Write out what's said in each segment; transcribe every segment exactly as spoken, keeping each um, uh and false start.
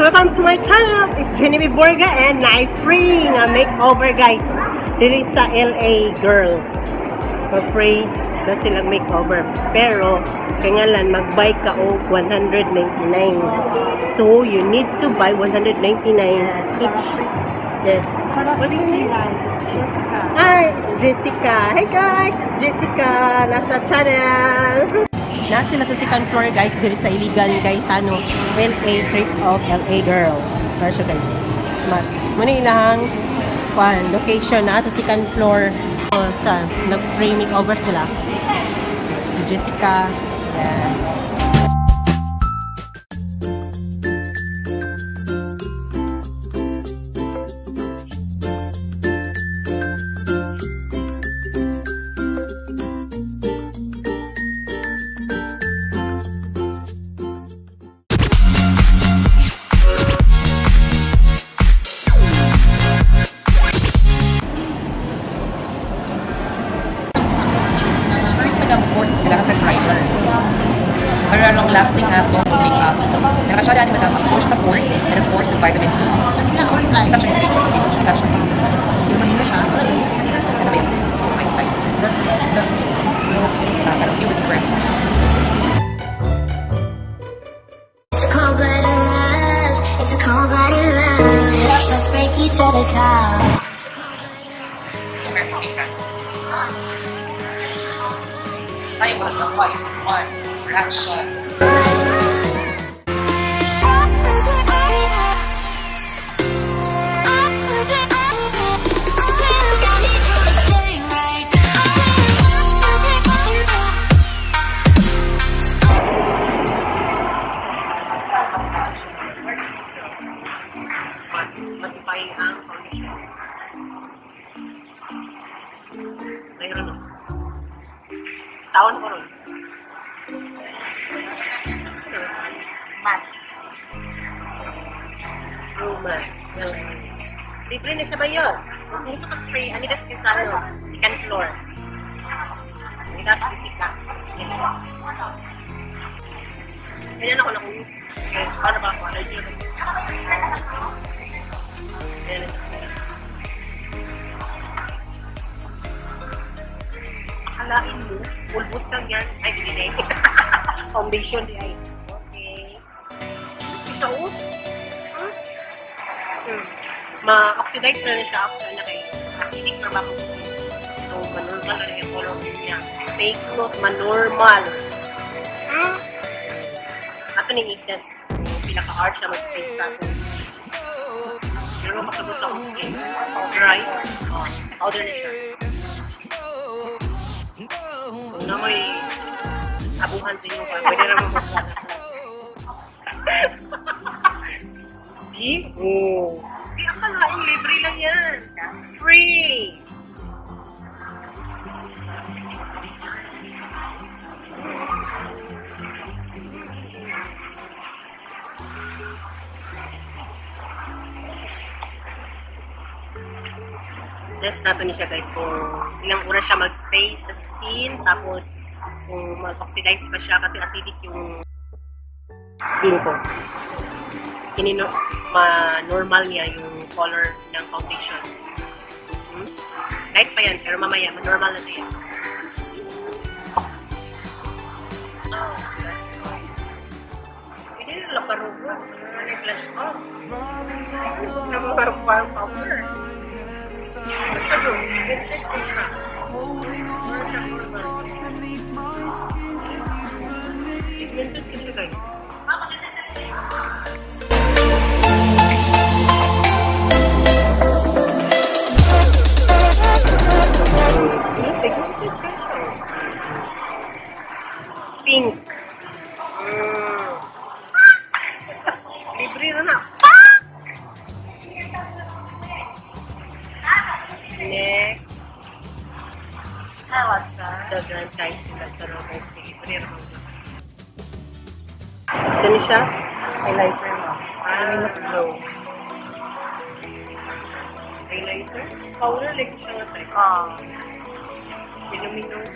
welcome to my channel. It's Jennie Borga and I'm free na makeover, guys. Dito sa L A Girl. Free na silang makeover. Pero kailangan mag-buy ka o one hundred ninety-nine. So you need to buy one hundred ninety-nine each. Yes. What do you mean? Jessica. Hi, it's Jessica. Hey guys, it's Jessica. Nasa channel. Na sila sa second floor, guys, dito sa Iligan, Gaisano, L A Tricks of L A Girl. Parsyo, guys. Muna ilang one, location na sa second floor. So, nag-free makeover sila. Si Jessica. Yeah. Lasting atong makeup. Naka siya dyan, madam. Ako siya sa force. And of course, vitamin E. Kasi nga, all right. Touch siya yung face. Touch siya sa skin. Pinsanin na siya. Ano ba yun? It's my side. That's it. That's it. It's not. I don't feel it press. It's a cold blooded love. It's a cold blooded love. It helps us break each other's hearts. Press on me, press. Same with the white one. Reaction. Tahun kurun mat rumah libre na siya ba yun? Gusto ka free anita sa Gaisano second floor anita sa Jessica sa Jessica ganyan ako nakuyo paano ba ako? Allergy na ba? Alain mo, bulbos lang yan. Ay, hindi na yun. Foundation di ay. Okay. Isa o. Huh? Hmm. Ma-oxidize na na siya ako na kay acidic normal skin. So, manormal na rin yung color niya. Take note, manormal. Hmm? Ato na yung i-test. Pinaka-art siya mag-stay sa akong skin. Pero makabot akong skin. Dry. Powder na siya. Na may abuhan sa inyo. Pwede naman mag-plana. See? Oh. Di akalaing libre lang yan. Free! Test nato niya guys kung ilang oras siya magstay sa skin tapos kung mag-oxidize pa siya kasi acidic yung skin ko. Kinino ma-normal niya yung color ng foundation. Hmm? Light pa yan pero mamaya ma-normal na siya. Oh, flash off. Pwede na lang parang flash off. Huwag naman parang parang powder. Pigmented ka siya, guys. Pink. Libre na na. Next. What's up? Dagan tayo sila. Pero guys, libre mo. Dami siya. Highlighter mo. Para mas glow. Highlighter? Powder like siya nga tayo. Oo. Voluminous.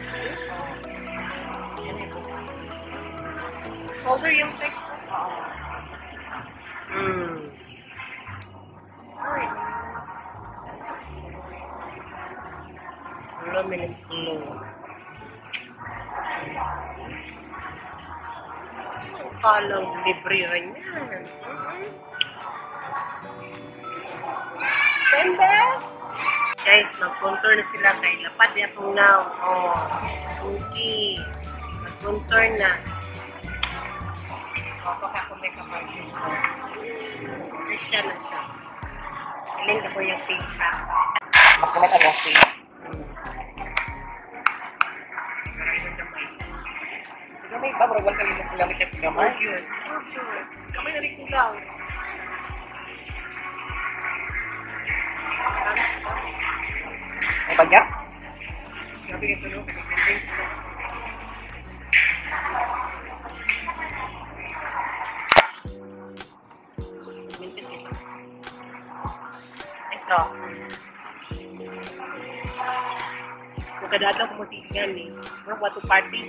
Powder yung tayo. Oo. Hmm. almond is blue. So, so kalang libre rin yan. Tembe! Guys, mag-contour na sila kay lapad niya itong now. Oh, okay. Mag-contour na. So, baka kung may kapag-list na. Si Tricia na siya. Iling na po yung page ha. Mas gamit ang yung face. May ba? Maragwal ka rin ng kilometer ko naman. Kamay na rin kulaw. May bagya? Grabe ito no. Nice no? Huwag ka dadaw kung masigingan eh. Marag wato party.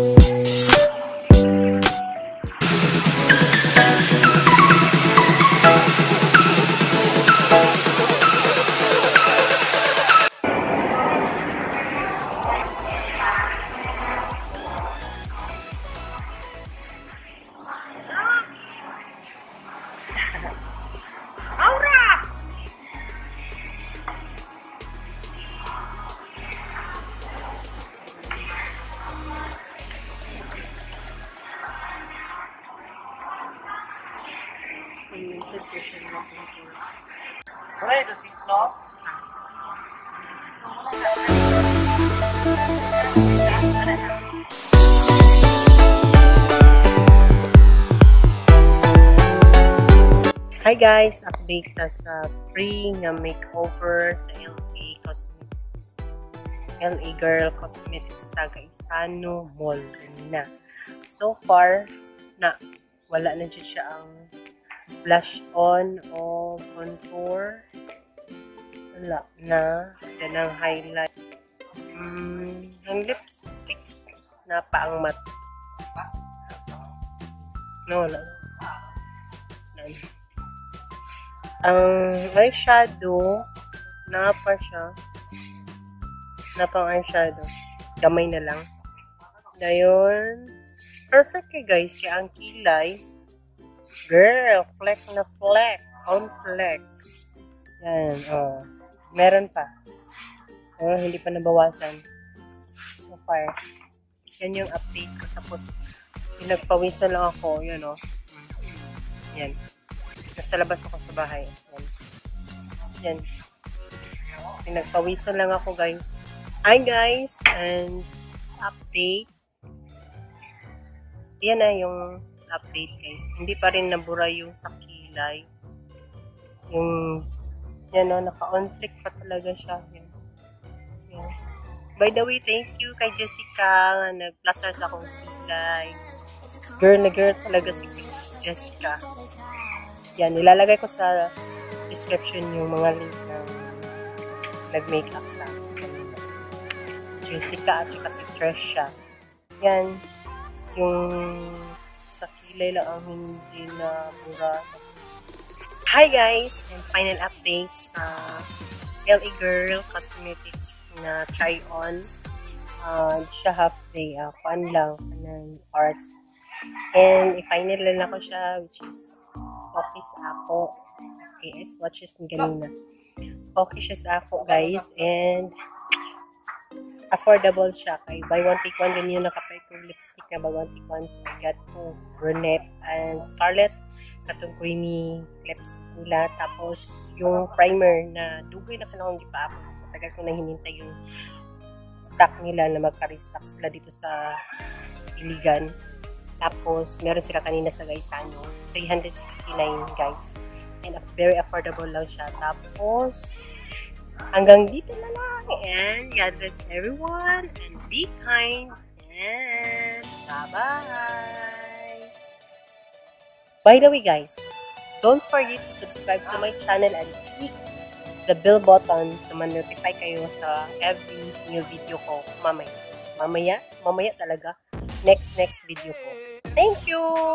Where does this stop? Hi guys! Update ta sa free na makeover sa L A Cosmetics. L A Girl Cosmetics sa Gaisano Mall na. So far, na wala na dyan siya ang blush on o contour. Wala na. Then ang highlight. Mm, ang lipstick na paangmat. No, wala. None. Ang eyeshadow na pa siya. Na pang eyeshadow. Gamay na lang. Dayon. Perfect eh guys. Kaya ang kilay girl, fleck na fleck. On fleck. Yan, oh. Meron pa. Oh, hindi pa nabawasan. So far. Yan yung update ko. Tapos, pinagpawisan lang ako. Yun, oh. Yan. Nasa labas ako sa bahay. Yan. Yan. Pinagpawisan lang ako, guys. Hi, guys. And, update. Yan na yung update guys. Hindi pa rin nabura yung sa kilay. Yung yan o, naka-on-flick pa talaga siya. Yan. Yan. By the way, thank you kay Jessica na nag-plaster sa akong kilay. Girl na girl talaga si Jessica. Yan, nilalagay ko sa description yung mga link na nag-makeup sa si Jessica at saka si Tricia. Yan. Yung sa kilay lang ang hindi na mura. Hi guys! And final update sa L A Girl Cosmetics na try-on. Uh, siya half day. Uh, Kuan lang. Anong arts. And i-final lang ako siya which is focus ako. Okay, is watches ni ganina. Focus siya ako guys. And affordable siya kay buy one take one ganyan nakapay kong lipstick na buy one take one so I got ko brunette and scarlet katong creamy lipstick nila tapos yung primer na dugoy na kanong di pa ako matagal ko na hinintay yung stock nila na magka-restock sila dito sa Iligan tapos meron sila kanina sa Gaisano three hundred sixty-nine guys and very affordable lang siya tapos hanggang dito na lang. And God bless everyone. And be kind. And bye-bye. By the way guys, don't forget to subscribe to my channel and click the bell button to ma-notify kayo sa every new video ko mamaya. Mamaya? Mamaya talaga. Next, next video ko. Thank you!